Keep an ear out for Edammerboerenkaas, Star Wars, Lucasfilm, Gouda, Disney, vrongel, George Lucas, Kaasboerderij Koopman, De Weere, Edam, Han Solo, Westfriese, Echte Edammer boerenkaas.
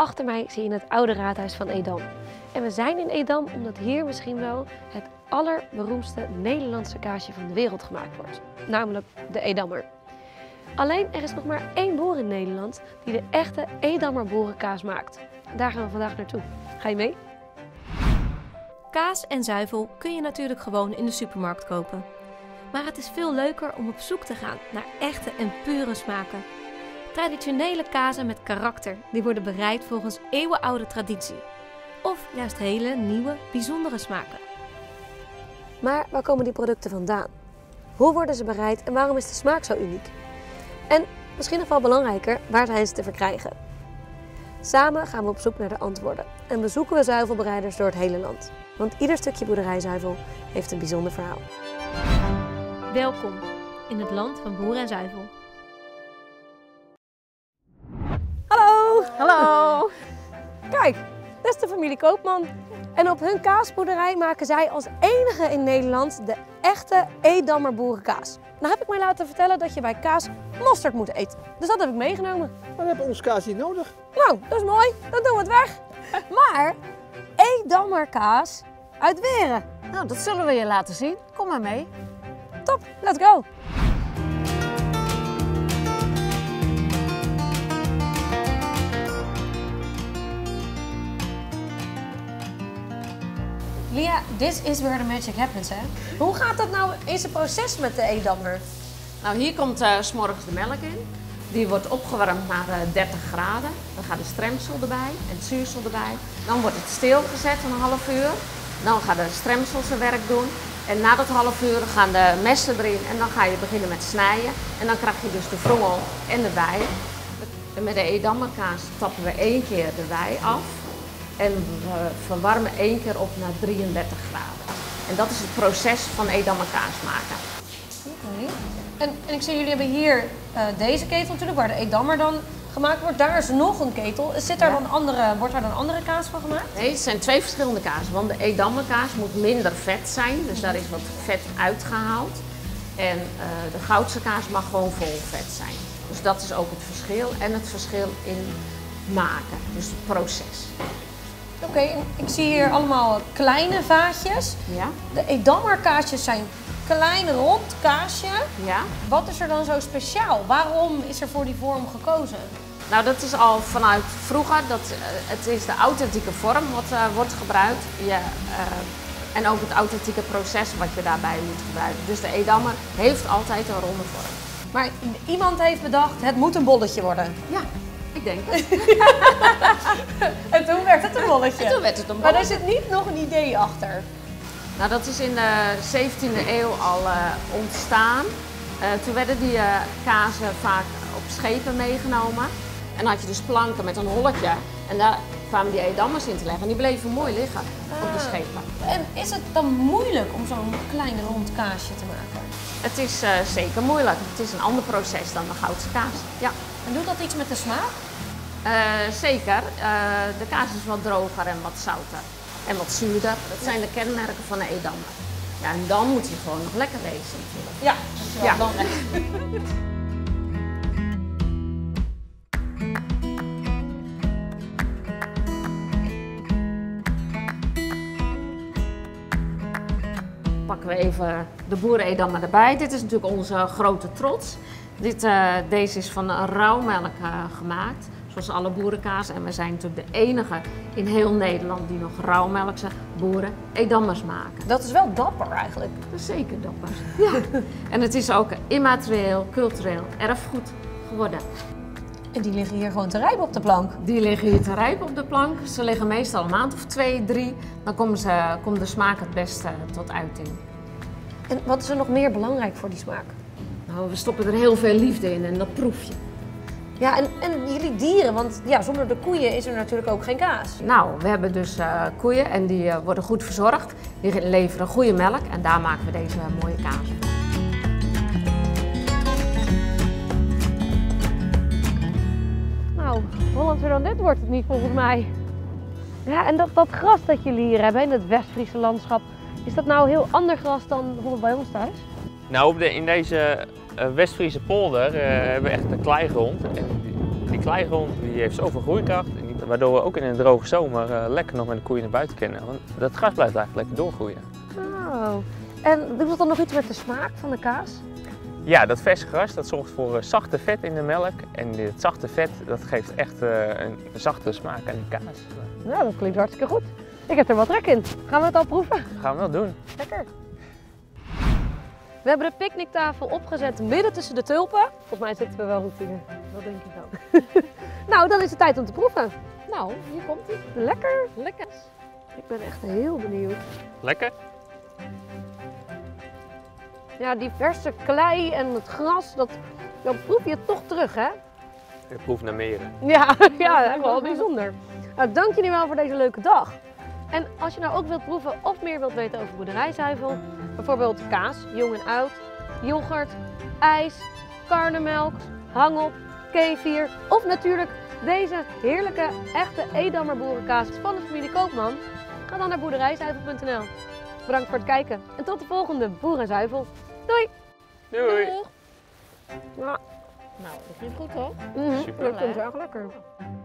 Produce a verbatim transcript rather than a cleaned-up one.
Achter mij zie je het oude raadhuis van Edam. En we zijn in Edam omdat hier misschien wel het allerberoemdste Nederlandse kaasje van de wereld gemaakt wordt. Namelijk de Edammer. Alleen er is nog maar één boer in Nederland die de echte Edammer boerenkaas maakt. Daar gaan we vandaag naartoe. Ga je mee? Kaas en zuivel kun je natuurlijk gewoon in de supermarkt kopen. Maar het is veel leuker om op zoek te gaan naar echte en pure smaken. Traditionele kazen met karakter, die worden bereid volgens eeuwenoude traditie. Of juist hele nieuwe, bijzondere smaken. Maar waar komen die producten vandaan? Hoe worden ze bereid en waarom is de smaak zo uniek? En misschien nog wel belangrijker, waar zijn ze te verkrijgen? Samen gaan we op zoek naar de antwoorden en bezoeken we zuivelbereiders door het hele land. Want ieder stukje boerderijzuivel heeft een bijzonder verhaal. Welkom in het land van boer en zuivel. Hallo! Hallo! Kijk, dat is de familie Koopman. En op hun kaasboerderij maken zij als enige in Nederland de echte Edammer boerenkaas. Nou heb ik mij laten vertellen dat je bij kaas mosterd moet eten. Dus dat heb ik meegenomen. Maar we hebben ons kaas niet nodig. Nou, dat is mooi. Dan doen we het weg. Maar Edammer kaas uit Weren. Nou, dat zullen we je laten zien. Kom maar mee. Top, let's go. Lia, this is where the magic happens, hè? Hoe gaat dat nou in zijn proces met de Edammer? Nou, hier komt uh, 's morgens de melk in. Die wordt opgewarmd naar uh, dertig graden. Dan gaat de stremsel erbij en het zuursel erbij. Dan wordt het stilgezet een half uur. Dan gaat de stremsel zijn werk doen. En na dat half uur gaan de messen erin en dan ga je beginnen met snijden. En dan krijg je dus de vrongel en de wei. En met de Edammerkaas tappen we één keer de wei af. En we verwarmen één keer op naar drieëndertig graden. En dat is het proces van Edammerkaas maken. Okay. En, en ik zie, jullie hebben hier uh, deze ketel natuurlijk, waar de Edammer dan gemaakt wordt. Daar is nog een ketel. Zit daar ja. dan andere, wordt daar dan andere kaas van gemaakt? Nee, het zijn twee verschillende kaas. Want de Edammerkaas moet minder vet zijn. Dus daar is wat vet uitgehaald. En uh, de Goudse kaas mag gewoon vol vet zijn. Dus dat is ook het verschil. En het verschil in maken. Dus het proces. Oké, okay, ik zie hier allemaal kleine vaatjes. Ja. De Edammerkaasjes zijn klein rond kaasje. Ja. Wat is er dan zo speciaal? Waarom is er voor die vorm gekozen? Nou, dat is al vanuit vroeger. Dat, het is de authentieke vorm wat uh, wordt gebruikt. Je, uh, en ook het authentieke proces wat je daarbij moet gebruiken. Dus de Edammer heeft altijd een ronde vorm. Maar iemand heeft bedacht, het moet een bolletje worden. Ja. Ik denk het. En toen werd het een bolletje. En toen werd het een bolletje. Maar daar zit niet nog een idee achter. Nou, dat is in de zeventiende eeuw al uh, ontstaan. Uh, toen werden die uh, kazen vaak op schepen meegenomen. En dan had je dus planken met een holletje. En daar kwamen die Edammers in te leggen. En die bleven mooi liggen ah. op de schepen. En is het dan moeilijk om zo'n klein rond kaasje te maken? Het is uh, zeker moeilijk. Het is een ander proces dan de Goudse kaas. Ja. En doet dat iets met de smaak? Uh, zeker. Uh, de kaas is wat droger en wat zouter. En wat zuurder. Dat zijn de kenmerken van de Edammer. Ja, en dan moet hij gewoon nog lekker wezen natuurlijk. Ja, dat is wel ja. belangrijk. Pakken we even de boeren-Edammer erbij. Dit is natuurlijk onze grote trots. Dit, uh, deze is van rauwmelk uh, gemaakt, zoals alle boerenkaas. En we zijn natuurlijk de enige in heel Nederland die nog rauwmelkse boeren Edammers maken. Dat is wel dapper eigenlijk. Dat is zeker dapper. Ja. En het is ook immaterieel, cultureel erfgoed geworden. En die liggen hier gewoon te rijpen op de plank? Die liggen hier te rijpen op de plank. Ze liggen meestal een maand of twee, drie. Dan komen ze, komt de smaak het beste tot uiting. En wat is er nog meer belangrijk voor die smaak? Nou, we stoppen er heel veel liefde in en dat proef je. Ja, en, en jullie dieren, want ja, zonder de koeien is er natuurlijk ook geen kaas. Nou, we hebben dus uh, koeien en die uh, worden goed verzorgd. Die leveren goede melk en daar maken we deze uh, mooie kaas van. Nou, Hollandser dan dit wordt het niet volgens mij. Ja, en dat, dat gras dat jullie hier hebben in het Westfriese landschap, is dat nou heel ander gras dan bijvoorbeeld bij ons thuis? Nou, in deze Westfriese polder uh, hebben we echt een kleigrond. En Die kleigrond die heeft zoveel groeikracht, waardoor we ook in een droge zomer uh, lekker nog met de koeien naar buiten kunnen. Want dat gras blijft eigenlijk lekker doorgroeien. Oh. En doet dat dan nog iets met de smaak van de kaas? Ja, dat verse gras dat zorgt voor uh, zachte vet in de melk. En dit zachte vet dat geeft echt uh, een zachte smaak aan die kaas. Nou, dat klinkt hartstikke goed. Ik heb er wel trek in. Gaan we het al proeven? Dat gaan we wel doen. Lekker. We hebben de picknicktafel opgezet midden tussen de tulpen. Volgens mij zitten we wel goed in. Dat denk ik ook. Nou, dan is het tijd om te proeven. Nou, hier komt ie. Lekker. Lekker. Ik ben echt heel benieuwd. Lekker. Ja, die verse klei en het gras, dat, dan proef je het toch terug, hè? Je proeft naar meren. Ja, ja, dat is wel bijzonder. Nou, dank jullie wel voor deze leuke dag. En als je nou ook wilt proeven of meer wilt weten over boerderijzuivel, bijvoorbeeld kaas, jong en oud, yoghurt, ijs, karnemelk, hangop, kefir of natuurlijk deze heerlijke echte Edammer boerenkaas van de familie Koopman, ga dan naar boerderijzuivel punt n l. Bedankt voor het kijken en tot de volgende Boerenzuivel. Doei! Doei! Doei. Nou, dat ging goed hoor. Mm-hmm. Super. Dat komt erg lekker.